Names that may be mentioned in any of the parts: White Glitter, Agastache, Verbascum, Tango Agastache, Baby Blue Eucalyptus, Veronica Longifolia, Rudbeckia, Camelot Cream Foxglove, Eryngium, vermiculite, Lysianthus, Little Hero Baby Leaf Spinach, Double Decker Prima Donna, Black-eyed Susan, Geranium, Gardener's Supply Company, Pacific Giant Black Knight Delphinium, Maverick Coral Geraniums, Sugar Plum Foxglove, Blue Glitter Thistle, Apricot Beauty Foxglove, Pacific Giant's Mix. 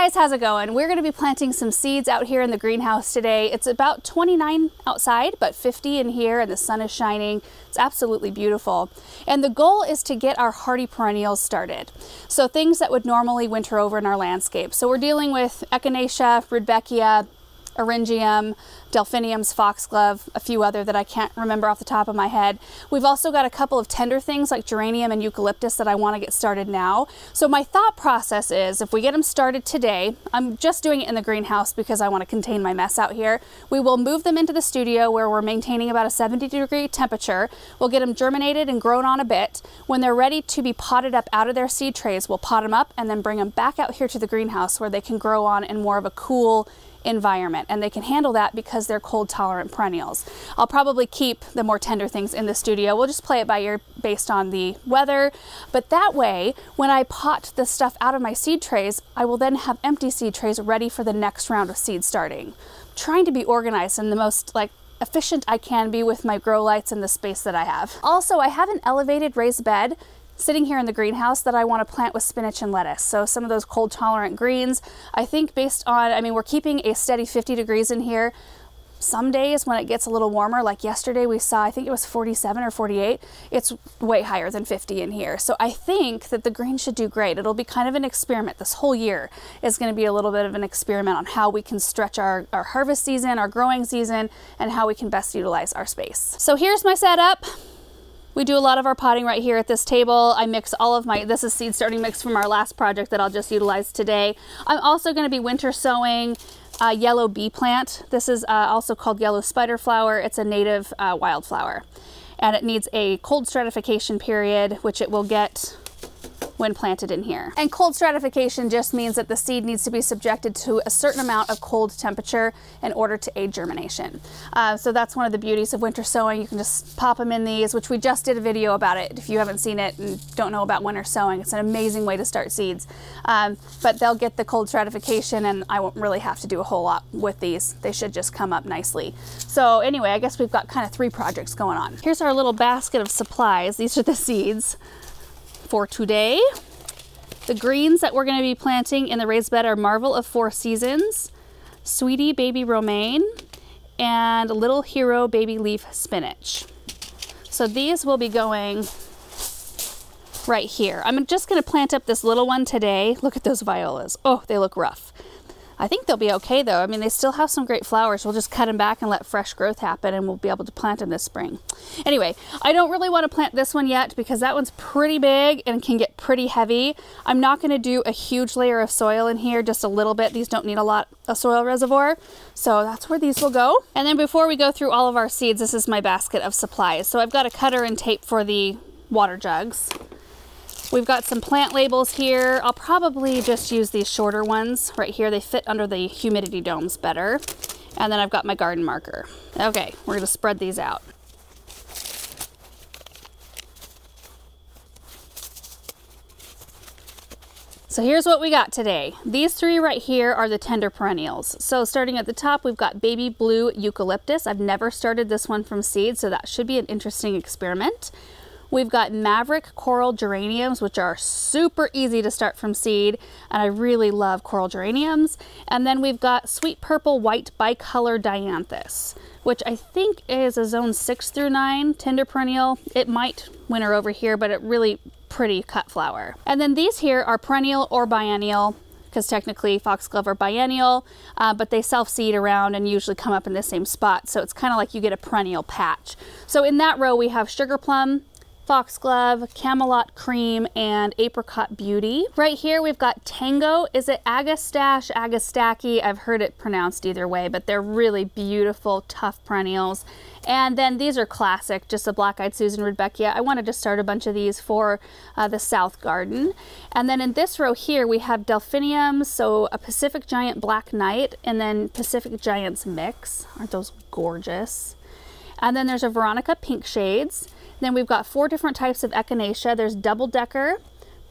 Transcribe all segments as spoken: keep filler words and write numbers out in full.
guys, how's it going? We're gonna be planting some seeds out here in the greenhouse today. It's about twenty-nine outside, but fifty in here, and the sun is shining. It's absolutely beautiful. And the goal is to get our hardy perennials started. So things that would normally winter over in our landscape. So we're dealing with Echinacea, Rudbeckia, Eryngium, Delphinium's Foxglove, a few other that I can't remember off the top of my head. We've also got a couple of tender things like geranium and eucalyptus that I want to get started now. So my thought process is if we get them started today, I'm just doing it in the greenhouse because I want to contain my mess out here. We will move them into the studio where we're maintaining about a seventy degree temperature. We'll get them germinated and grown on a bit. When they're ready to be potted up out of their seed trays, we'll pot them up and then bring them back out here to the greenhouse where they can grow on in more of a cool environment, and they can handle that because they're cold tolerant perennials. I'll probably keep the more tender things in the studio. We'll just play it by ear based on the weather, but that way when I pot the stuff out of my seed trays, I will then have empty seed trays ready for the next round of seed starting. I'm trying to be organized and the most like efficient I can be with my grow lights and the space that I have. Also, I have an elevated raised bed sitting here in the greenhouse that I want to plant with spinach and lettuce. So some of those cold tolerant greens, I think based on, I mean, we're keeping a steady fifty degrees in here. Some days when it gets a little warmer, like yesterday we saw, I think it was forty-seven or forty-eight, it's way higher than fifty in here. So I think that the green should do great. It'll be kind of an experiment. This whole year is going to be a little bit of an experiment on how we can stretch our, our harvest season, our growing season, and how we can best utilize our space. So here's my setup. We do a lot of our potting right here at this table. I mix all of my, this is seed starting mix from our last project that I'll just utilize today. I'm also gonna be winter sowing uh, yellow bee plant. This is uh, also called yellow spider flower. It's a native uh, wildflower, and it needs a cold stratification period, which it will get when planted in here. And cold stratification just means that the seed needs to be subjected to a certain amount of cold temperature in order to aid germination. Uh, so that's one of the beauties of winter sowing. You can just pop them in these, which we just did a video about it. If you haven't seen it and don't know about winter sowing, it's an amazing way to start seeds. Um, but they'll get the cold stratification, and I won't really have to do a whole lot with these. They should just come up nicely. So anyway, I guess we've got kind of three projects going on. Here's our little basket of supplies. These are the seeds for today. The greens that we're going to be planting in the raised bed are Marvel of Four Seasons, Sweetie Baby Romaine, and Little Hero Baby Leaf Spinach. So these will be going right here. I'm just going to plant up this little one today. Look at those violas. Oh, they look rough. I think they'll be okay though. I mean, they still have some great flowers. We'll just cut them back and let fresh growth happen, and we'll be able to plant them this spring. Anyway, I don't really want to plant this one yet because that one's pretty big and can get pretty heavy. I'm not going to do a huge layer of soil in here, just a little bit. These don't need a lot of soil reservoir. So that's where these will go. And then before we go through all of our seeds, this is my basket of supplies. So I've got a cutter and tape for the water jugs. We've got some plant labels here. I'll probably just use these shorter ones right here. They fit under the humidity domes better. And then I've got my garden marker. Okay, we're gonna spread these out. So here's what we got today. These three right here are the tender perennials. So starting at the top, we've got Baby Blue Eucalyptus. I've never started this one from seed, so that should be an interesting experiment. We've got Maverick Coral Geraniums, which are super easy to start from seed, and I really love coral geraniums. And then we've got Sweet Purple White Bicolor Dianthus, which I think is a zone six through nine tender perennial. It might winter over here, but it really pretty cut flower. And then these here are perennial or biennial, because technically foxglove are biennial, uh, but they self-seed around and usually come up in the same spot. So it's kind of like you get a perennial patch. So in that row, we have Sugar Plum Foxglove, Camelot Cream, and Apricot Beauty. Right here we've got Tango. Is it Agastache, Agastache? I've heard it pronounced either way, but they're really beautiful, tough perennials. And then these are classic, just a Black-eyed Susan, Rudbeckia. I wanted to start a bunch of these for uh, the South Garden. And then in this row here, we have Delphinium, so a Pacific Giant Black Knight, and then Pacific Giant's Mix. Aren't those gorgeous? And then there's a Veronica Pink Shades. Then we've got four different types of Echinacea. There's Double Decker,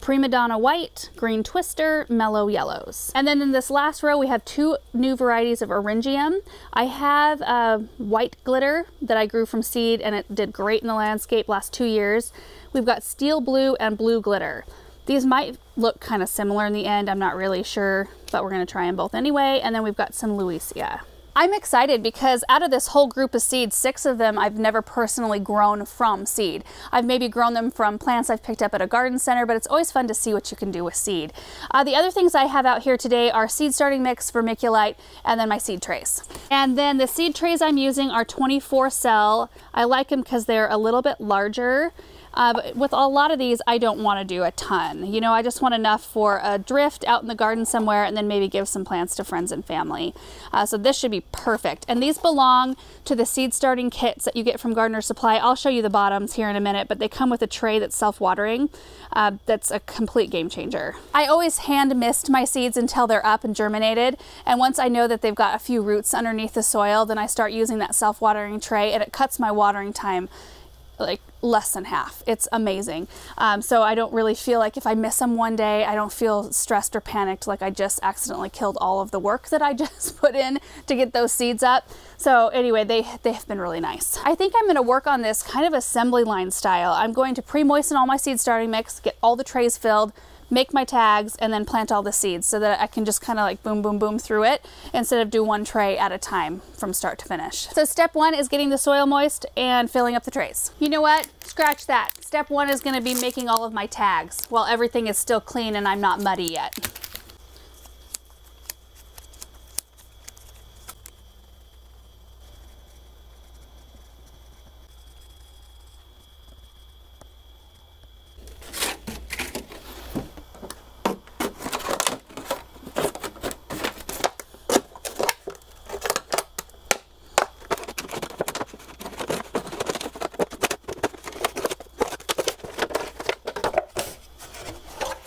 Prima Donna White, Green Twister, Mellow Yellows. And then in this last row, we have two new varieties of Eryngium. I have a White Glitter that I grew from seed, and it did great in the landscape last two years. We've got Steel Blue and Blue Glitter. These might look kind of similar in the end. I'm not really sure. but we're gonna try them both anyway. And then we've got some Luisia. I'm excited because out of this whole group of seeds, six of them I've never personally grown from seed. I've maybe grown them from plants I've picked up at a garden center, but it's always fun to see what you can do with seed. Uh, the other things I have out here today are seed starting mix, vermiculite, and then my seed trays. And then the seed trays I'm using are twenty-four cell. I like them because they're a little bit larger. Uh, but with a lot of these, I don't want to do a ton. You know, I just want enough for a drift out in the garden somewhere and then maybe give some plants to friends and family. Uh, so this should be perfect. And these belong to the seed starting kits that you get from Gardener's Supply. I'll show you the bottoms here in a minute, but they come with a tray that's self-watering. Uh, that's a complete game changer. I always hand mist my seeds until they're up and germinated. And once I know that they've got a few roots underneath the soil, then I start using that self-watering tray, and it cuts my watering time like less than half. It's amazing. Um, so I don't really feel like if I miss them one day, I don't feel stressed or panicked like I just accidentally killed all of the work that I just put in to get those seeds up. So anyway, they, they have been really nice. I think I'm going to work on this kind of assembly line style. I'm going to pre-moisten all my seed starting mix, get all the trays filled, make my tags, and then plant all the seeds so that I can just kind of like boom, boom, boom through it instead of do one tray at a time from start to finish. So step one is getting the soil moist and filling up the trays. You know what? Scratch that. Step one is gonna be making all of my tags while everything is still clean and I'm not muddy yet.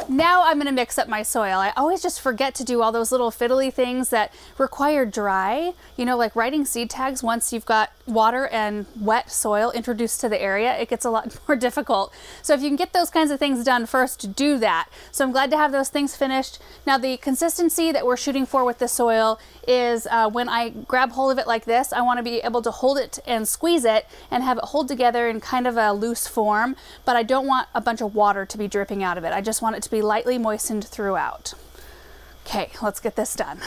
Now I'm going to mix up my soil. I always just forget to do all those little fiddly things that require dry, you know, like writing seed tags. Once you've got water and wet soil introduced to the area, it gets a lot more difficult. So if you can get those kinds of things done first, do that. So I'm glad to have those things finished. Now the consistency that we're shooting for with the soil is uh, when I grab hold of it like this, I want to be able to hold it and squeeze it and have it hold together in kind of a loose form, but I don't want a bunch of water to be dripping out of it. I just want it to be lightly moistened throughout. Okay, let's get this done.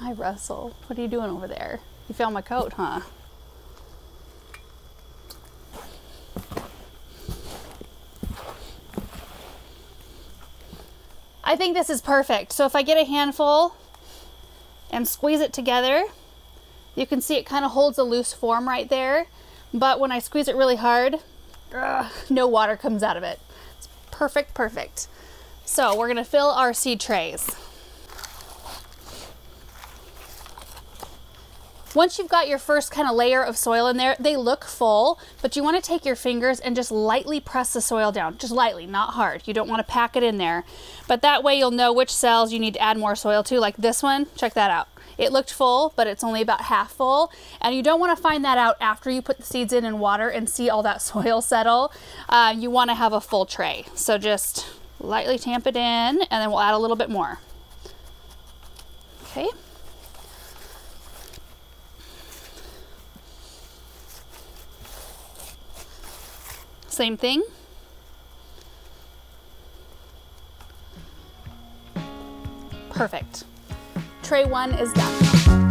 Hi, Russell. What are you doing over there? You found my coat, huh? I think this is perfect. So if I get a handful and squeeze it together, you can see it kind of holds a loose form right there. But when I squeeze it really hard, ugh, no water comes out of it. It's perfect, perfect. So we're gonna fill our seed trays. Once you've got your first kind of layer of soil in there, they look full, but you want to take your fingers and just lightly press the soil down. Just lightly, not hard. You don't want to pack it in there. But that way you'll know which cells you need to add more soil to, like this one. Check that out. It looked full, but it's only about half full. And you don't want to find that out after you put the seeds in and water and see all that soil settle. Uh, you want to have a full tray. So just lightly tamp it in, and then we'll add a little bit more. Okay. Same thing. Perfect. Tray one is done.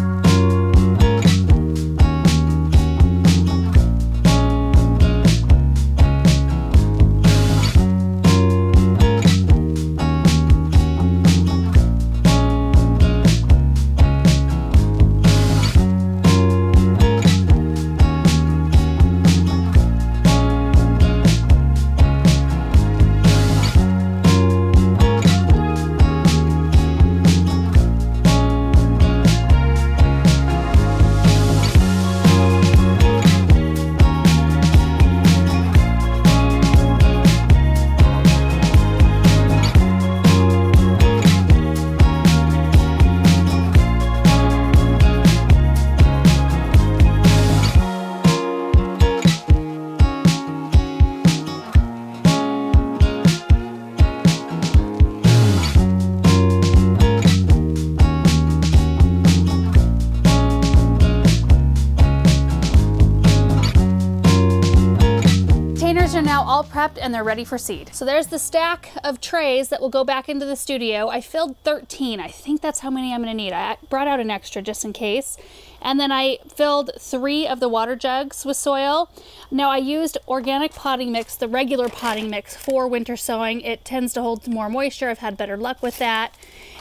are now all prepped and they're ready for seed. So there's the stack of trays that will go back into the studio. I filled thirteen. I think that's how many I'm gonna need. I brought out an extra just in case. And then I filled three of the water jugs with soil. Now I used organic potting mix, the regular potting mix for winter sowing. It tends to hold more moisture. I've had better luck with that.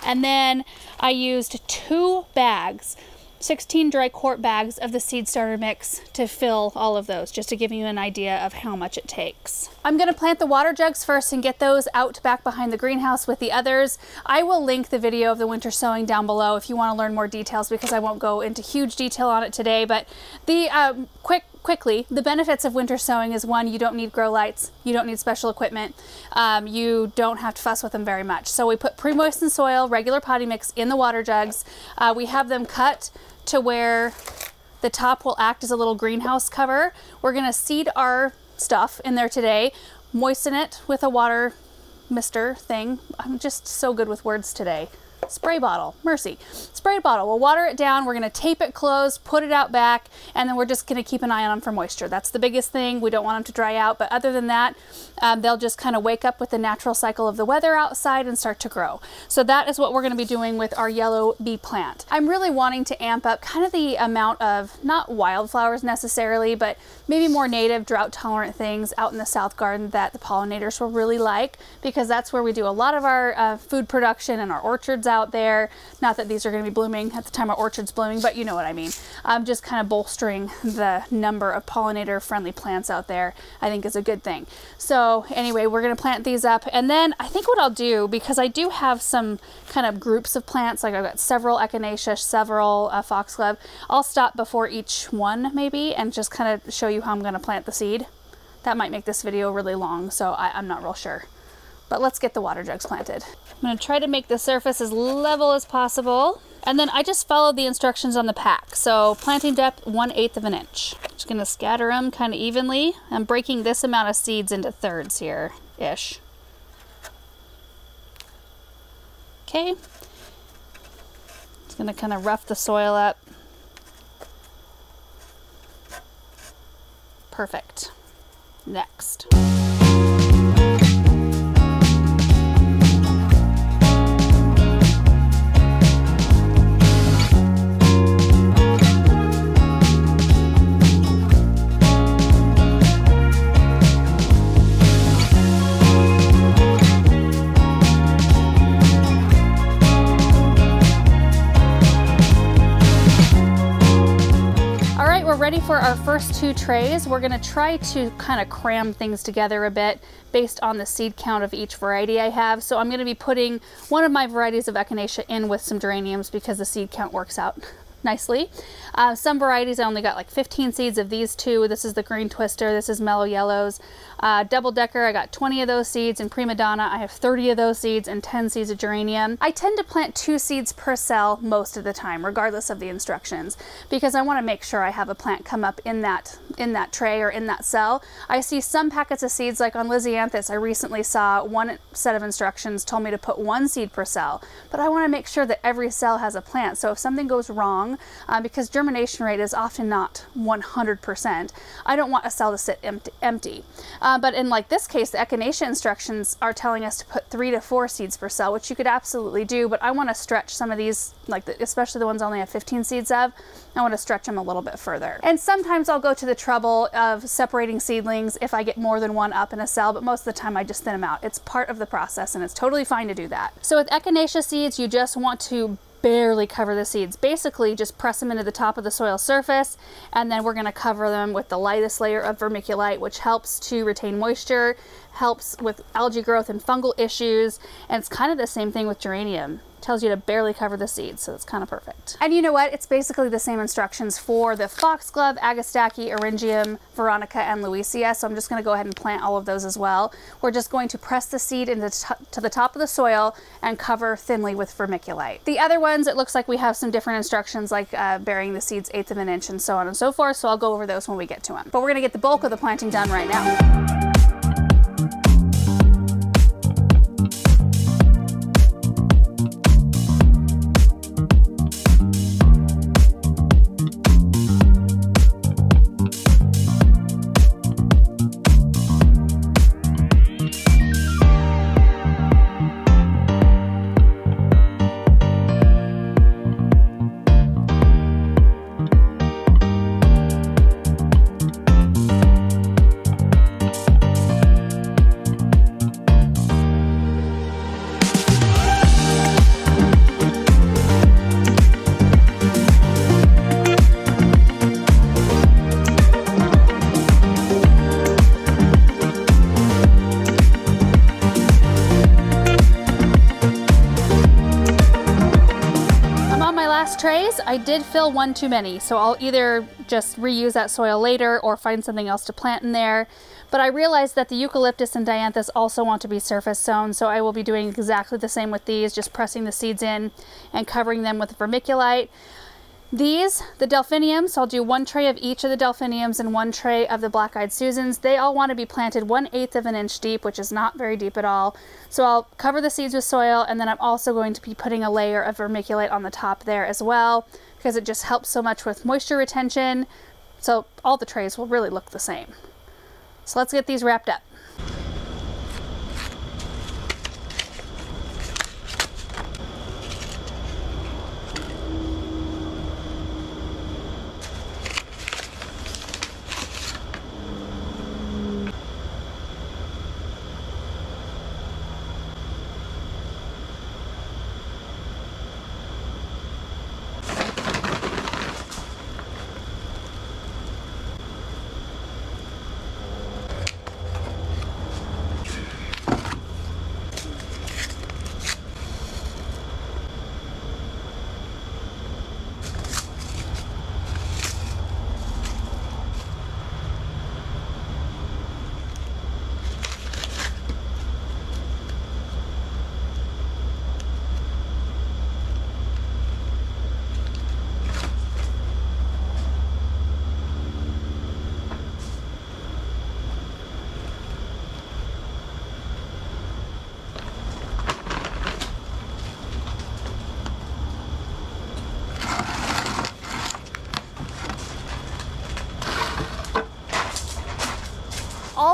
And then I used two bags, sixteen dry quart bags of the seed starter mix to fill all of those, just to give you an idea of how much it takes. I'm gonna plant the water jugs first and get those out back behind the greenhouse with the others. I will link the video of the winter sowing down below if you wanna learn more details, because I won't go into huge detail on it today, but the um, quick, quickly, the benefits of winter sowing is one, you don't need grow lights, you don't need special equipment, um, you don't have to fuss with them very much. So we put pre-moistened soil, regular potting mix in the water jugs. Uh, we have them cut to where the top will act as a little greenhouse cover. We're gonna seed our stuff in there today, moisten it with a water mister thing. I'm just so good with words today. Spray bottle, mercy. Spray bottle, we'll water it down, we're gonna tape it closed, put it out back, and then we're just gonna keep an eye on them for moisture. That's the biggest thing. We don't want them to dry out, but other than that, um, they'll just kind of wake up with the natural cycle of the weather outside and start to grow. So that is what we're gonna be doing with our yellow bee plant. I'm really wanting to amp up kind of the amount of, not wildflowers necessarily, but maybe more native drought tolerant things out in the south garden that the pollinators will really like, because that's where we do a lot of our uh, food production and our orchards out there. Not that these are going to be blooming at the time our orchard's blooming, but you know what I mean. I'm just kind of bolstering the number of pollinator friendly plants out there, I think, is a good thing. So anyway, we're going to plant these up, and then I think what I'll do, because I do have some kind of groups of plants, like I've got several echinacea, several uh, foxglove, I'll stop before each one maybe and just kind of show you how I'm going to plant the seed. That might make this video really long, so I, I'm not real sure. But let's get the water jugs planted. I'm gonna try to make the surface as level as possible. And then I just followed the instructions on the pack. So planting depth, one eighth of an inch. Just gonna scatter them kind of evenly. I'm breaking this amount of seeds into thirds here-ish. Okay. Just gonna kind of rough the soil up. Perfect. Next. Ready for our first two trays. We're gonna try to kind of cram things together a bit based on the seed count of each variety I have. So I'm gonna be putting one of my varieties of echinacea in with some geraniums because the seed count works out nicely. Uh, some varieties, I only got like fifteen seeds of these two. This is the Green Twister, this is Mellow Yellows. Uh, Double Decker, I got twenty of those seeds, and Prima Donna, I have thirty of those seeds and ten seeds of geranium. I tend to plant two seeds per cell most of the time, regardless of the instructions, because I want to make sure I have a plant come up in that in that tray or in that cell. I see some packets of seeds, like on Lysianthus, I recently saw one set of instructions told me to put one seed per cell, but I want to make sure that every cell has a plant. So if something goes wrong, Uh, because germination rate is often not one hundred percent. I don't want a cell to sit empty. empty. Uh, but in like this case, the echinacea instructions are telling us to put three to four seeds per cell, which you could absolutely do, but I want to stretch some of these, like the, especially the ones I only have fifteen seeds of, I want to stretch them a little bit further. And sometimes I'll go to the trouble of separating seedlings if I get more than one up in a cell, but most of the time I just thin them out. It's part of the process and it's totally fine to do that. So with echinacea seeds, you just want to barely cover the seeds. Basically just press them into the top of the soil surface, and then we're going to cover them with the lightest layer of vermiculite, which helps to retain moisture, helps with algae growth and fungal issues, and it's kind of the same thing with geranium. Tells you to barely cover the seeds, so it's kind of perfect. And you know what? It's basically the same instructions for the foxglove, Agastache, Eryngium, Veronica, and Luisia, so I'm just gonna go ahead and plant all of those as well. We're just going to press the seed into t to the top of the soil and cover thinly with vermiculite. The other ones, it looks like we have some different instructions, like uh, burying the seeds eighth of an inch and so on and so forth, so I'll go over those when we get to them. But we're gonna get the bulk of the planting done right now. did fill one too many, so I'll either just reuse that soil later or find something else to plant in there. But I realized that the eucalyptus and dianthus also want to be surface sown, so I will be doing exactly the same with these, just pressing the seeds in and covering them with vermiculite. These, the delphiniums, so I'll do one tray of each of the delphiniums and one tray of the black-eyed Susans. They all want to be planted one eighth of an inch deep, which is not very deep at all. So I'll cover the seeds with soil, and then I'm also going to be putting a layer of vermiculite on the top there as well, because it just helps so much with moisture retention. So all the trays will really look the same. So let's get these wrapped up.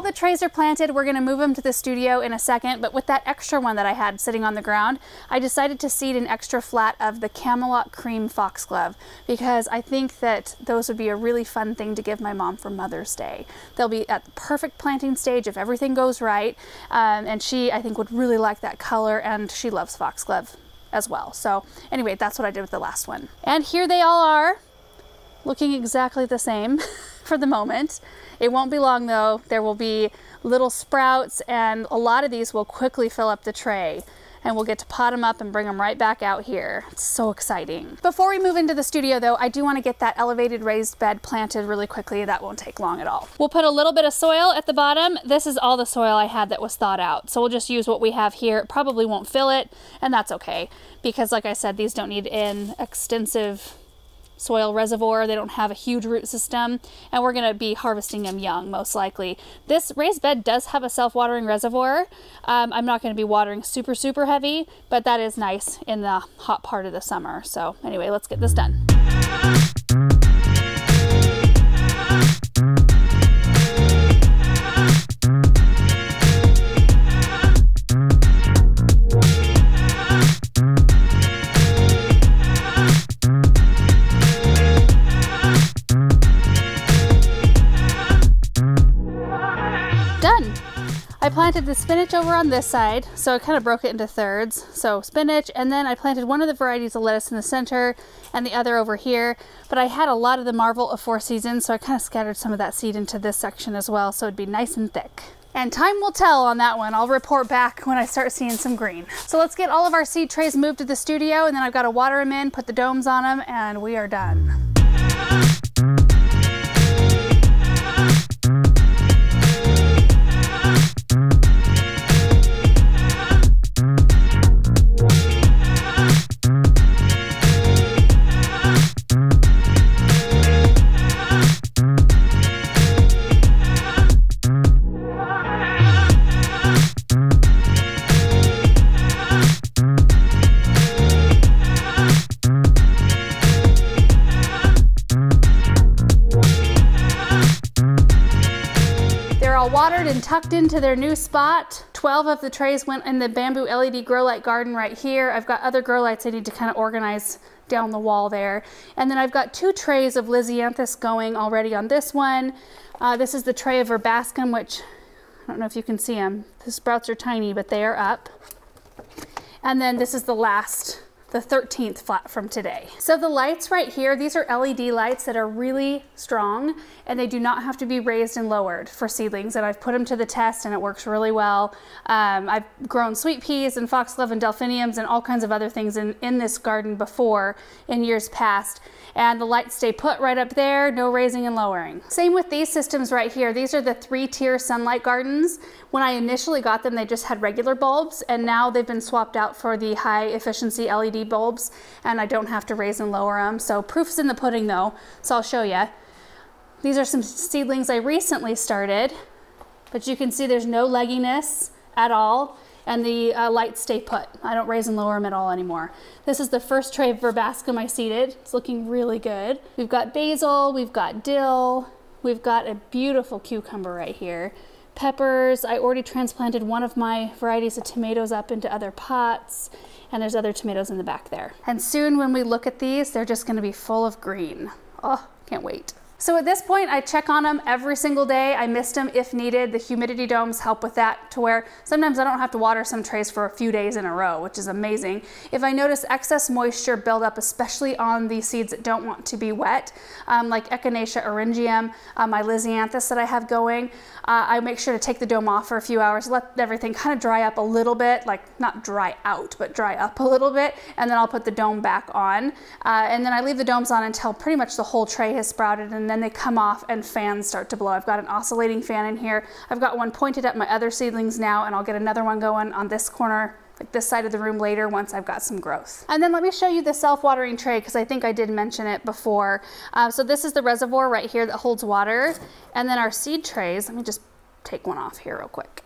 The trays are planted. We're going to move them to the studio in a second, but with that extra one that I had sitting on the ground, I decided to seed an extra flat of the Camelot Cream Foxglove because I think that those would be a really fun thing to give my mom for Mother's Day. They'll be at the perfect planting stage if everything goes right, um, and she, I think, would really like that color, and she loves foxglove as well. So anyway, that's what I did with the last one. And here they all are, looking exactly the same for the moment. It won't be long though. There will be little sprouts, and a lot of these will quickly fill up the tray, and we'll get to pot them up and bring them right back out here. It's so exciting. Before we move into the studio though, I do want to get that elevated raised bed planted really quickly. That won't take long at all. We'll put a little bit of soil at the bottom. This is all the soil I had that was thawed out. So we'll just use what we have here. It probably won't fill it, and that's okay. Because like I said, these don't need an extensive soil reservoir. They don't have a huge root system, and we're going to be harvesting them young most likely. This raised bed does have a self-watering reservoir. Um, I'm not going to be watering super, super heavy, but that is nice in the hot part of the summer. So anyway, let's get this done. Planted the spinach over on this side, so I kind of broke it into thirds. So spinach, and then I planted one of the varieties of lettuce in the center and the other over here, but I had a lot of the Marvel of Four Seasons, so I kind of scattered some of that seed into this section as well, so it'd be nice and thick. And time will tell on that one. I'll report back when I start seeing some green. So let's get all of our seed trays moved to the studio, and then I've got to water them in, put the domes on them, and we are done. Tucked into their new spot. twelve of the trays went in the bamboo L E D grow light garden right here. I've got other grow lights I need to kind of organize down the wall there. And then I've got two trays of Lysianthus going already on this one. Uh, this is the tray of Verbascum, which I don't know if you can see them. The sprouts are tiny, but they are up. And then this is the last the thirteenth flat from today. So the lights right here, these are L E D lights that are really strong and they do not have to be raised and lowered for seedlings, and I've put them to the test and it works really well. Um, I've grown sweet peas and foxglove and delphiniums and all kinds of other things in, in this garden before in years past, and the lights stay put right up there, no raising and lowering. Same with these systems right here. These are the three-tier sunlight gardens. When I initially got them, they just had regular bulbs, and now they've been swapped out for the high efficiency L E D bulbs, and I don't have to raise and lower them. So proof's in the pudding though, so I'll show you. These are some seedlings I recently started, but you can see there's no legginess at all, and the uh, lights stay put. I don't raise and lower them at all anymore. This is the first tray of verbascum I seeded. It's looking really good. We've got basil, we've got dill, we've got a beautiful cucumber right here. Peppers, I already transplanted one of my varieties of tomatoes up into other pots, and there's other tomatoes in the back there. And soon when we look at these, they're just gonna be full of green. Oh, can't wait. So at this point, I check on them every single day. I mist them if needed. The humidity domes help with that, to where sometimes I don't have to water some trays for a few days in a row, which is amazing. If I notice excess moisture build up, especially on the seeds that don't want to be wet, um, like Echinacea Orangium, uh, my Lysianthus that I have going, uh, I make sure to take the dome off for a few hours, let everything kind of dry up a little bit, like not dry out, but dry up a little bit, and then I'll put the dome back on. Uh, and then I leave the domes on until pretty much the whole tray has sprouted, and then And they come off and fans start to blow. I've got an oscillating fan in here. I've got one pointed at my other seedlings now, and I'll get another one going on this corner, like this side of the room later, once I've got some growth. And then let me show you the self-watering tray, because I think I did mention it before. Uh, so this is the reservoir right here that holds water. And then our seed trays, let me just take one off here real quick.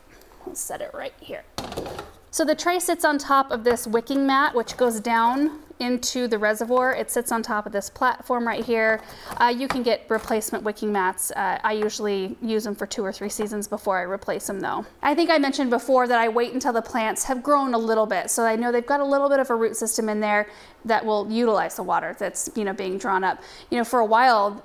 I'll set it right here. So the tray sits on top of this wicking mat, which goes down into the reservoir. It sits on top of this platform right here. Uh, you can get replacement wicking mats. Uh, I usually use them for two or three seasons before I replace them though. I think I mentioned before that I wait until the plants have grown a little bit, so I know they've got a little bit of a root system in there that will utilize the water that's, you know, being drawn up. You know, for a while,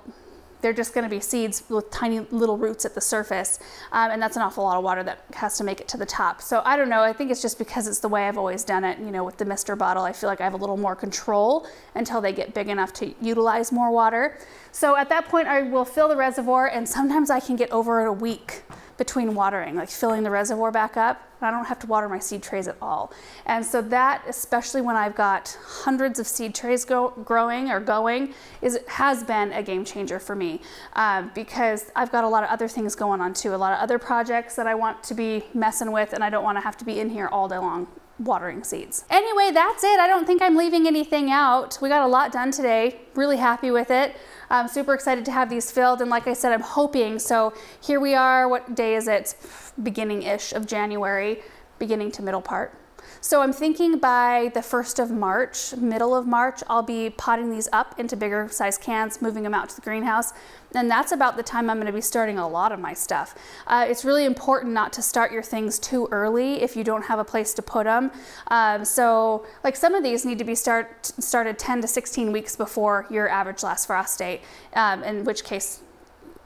they're just gonna be seeds with tiny little roots at the surface. Um, and that's an awful lot of water that has to make it to the top. So I don't know, I think it's just because it's the way I've always done it, you know, with the mister bottle. I feel like I have a little more control until they get big enough to utilize more water. So at that point I will fill the reservoir, and sometimes I can get over a week between watering, like filling the reservoir back up. I don't have to water my seed trays at all. And so that, especially when I've got hundreds of seed trays go, growing or going, is has been a game changer for me, uh, because I've got a lot of other things going on too, a lot of other projects that I want to be messing with, and I don't want to have to be in here all day long watering seeds. Anyway, that's it. I don't think I'm leaving anything out. We got a lot done today. Really happy with it. I'm super excited to have these filled, and like I said, I'm hoping. So here we are. What day is it? Beginning-ish of January, beginning to middle part. So I'm thinking by the first of March, middle of March, I'll be potting these up into bigger size cans, moving them out to the greenhouse. And that's about the time I'm going to be starting a lot of my stuff. Uh, it's really important not to start your things too early if you don't have a place to put them. Um, so like some of these need to be start, started ten to sixteen weeks before your average last frost date, um, in which case,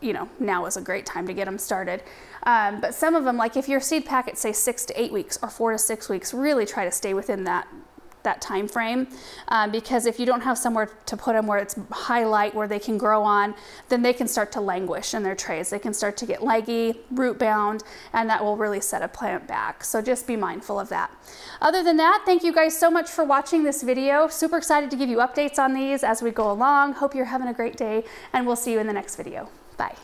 you know, now is a great time to get them started. Um, but some of them, like if your seed packet's say six to eight weeks or four to six weeks, really try to stay within that that time frame, um, because if you don't have somewhere to put them where it's high light, where they can grow on, then they can start to languish in their trays. They can start to get leggy, root bound, and that will really set a plant back. So just be mindful of that. Other than that, thank you guys so much for watching this video. Super excited to give you updates on these as we go along. Hope you're having a great day, and we'll see you in the next video. Bye.